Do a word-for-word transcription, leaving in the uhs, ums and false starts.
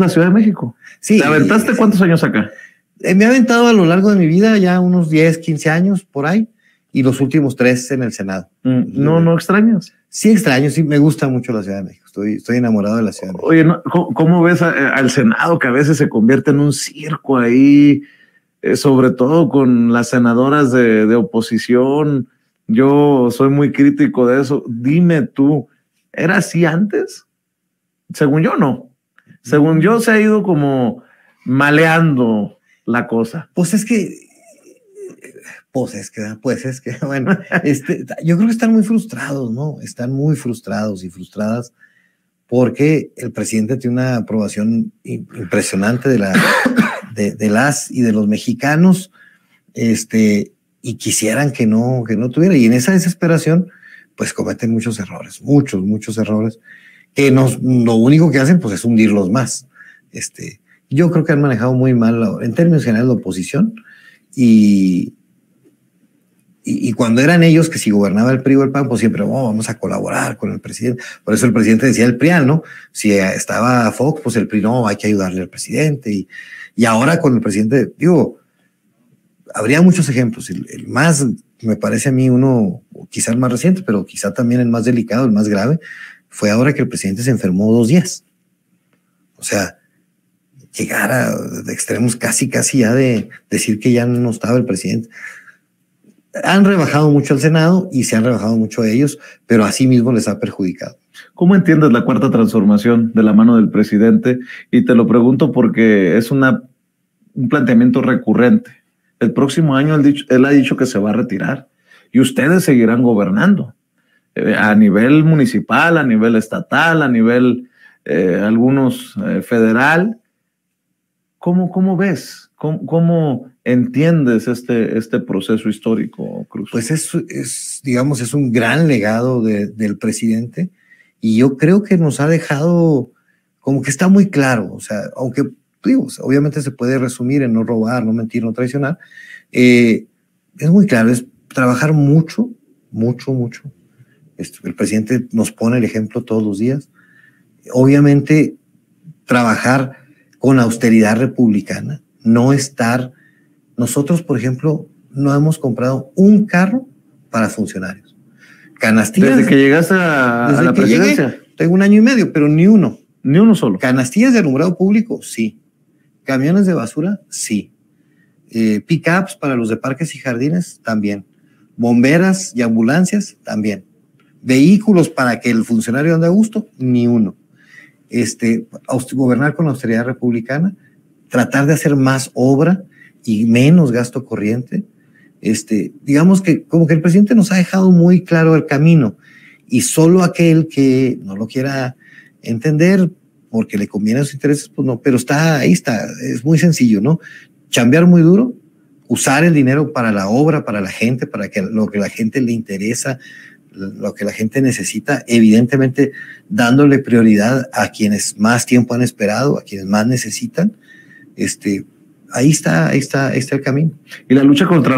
la Ciudad de México. Sí. ¿Te aventaste cuántos años acá? Me he aventado a lo largo de mi vida ya unos diez, quince años por ahí, y los últimos tres en el Senado. Mm, ¿No no extrañas? Sí extraño, sí, me gusta mucho la Ciudad de México. Estoy, estoy enamorado de la Ciudad de México. Oye, ¿no? ¿Cómo, cómo ves a, al Senado, que a veces se convierte en un circo ahí, eh, sobre todo con las senadoras de, de oposición? Yo soy muy crítico de eso. Dime tú, ¿era así antes? Según yo, no. Según yo, se ha ido como maleando la cosa. Pues es que, pues es que, pues es que, bueno, este, yo creo que están muy frustrados, ¿no? Están muy frustrados y frustradas porque el presidente tiene una aprobación impresionante de, la, de, de las y de los mexicanos, este, y quisieran que no, que no tuviera. Y en esa desesperación, pues cometen muchos errores, muchos, muchos errores, que nos, lo único que hacen, pues, es hundirlos más. Este, yo creo que han manejado muy mal, en términos generales, la oposición, y... Y, y cuando eran ellos, que si gobernaba el P R I o el P A N, pues siempre, oh, vamos a colaborar con el presidente. Por eso el presidente decía el P R I A N, ¿no? Si estaba Fox, pues el P R I, no, hay que ayudarle al presidente. Y, y ahora con el presidente, digo, habría muchos ejemplos. El, el más, me parece a mí uno, quizá el más reciente, pero quizá también el más delicado, el más grave, fue ahora que el presidente se enfermó dos días. O sea, llegar a extremos casi, casi ya de decir que ya no estaba el presidente. Han rebajado mucho al Senado y se han rebajado mucho a ellos, pero a sí mismo les ha perjudicado. ¿Cómo entiendes la cuarta transformación de la mano del presidente? Y te lo pregunto porque es una, un planteamiento recurrente. El próximo año él, dicho, él ha dicho que se va a retirar y ustedes seguirán gobernando eh, a nivel municipal, a nivel estatal, a nivel eh, algunos eh, federal. ¿Cómo, cómo ves? ¿Cómo, cómo entiendes este, este proceso histórico, Cruz? Pues es, es, digamos, es un gran legado de, del presidente, y yo creo que nos ha dejado como que está muy claro, o sea, aunque digo, obviamente se puede resumir en no robar, no mentir, no traicionar, eh, es muy claro, es trabajar mucho, mucho, mucho. Esto, el presidente nos pone el ejemplo todos los días. Obviamente, trabajar con austeridad republicana, no estar... Nosotros, por ejemplo, no hemos comprado un carro para funcionarios. Canastillas... Desde que llegaste a, desde a la que presidencia. Llegué, tengo un año y medio, pero ni uno. Ni uno solo. Canastillas de alumbrado público, sí. Camiones de basura, sí. Eh, Pickups para los de parques y jardines, también. Bomberas y ambulancias, también. Vehículos para que el funcionario ande a gusto, ni uno. Este, gobernar con la austeridad republicana, tratar de hacer más obra y menos gasto corriente. Este, digamos que como que el presidente nos ha dejado muy claro el camino, y solo aquel que no lo quiera entender porque le conviene a sus intereses, pues no, pero está ahí, está, es muy sencillo, ¿no? Chambear muy duro, usar el dinero para la obra, para la gente, para que lo que la gente le interesa, lo que la gente necesita, evidentemente dándole prioridad a quienes más tiempo han esperado, a quienes más necesitan. Este, ahí está, ahí está, ahí está el camino. Y la lucha contra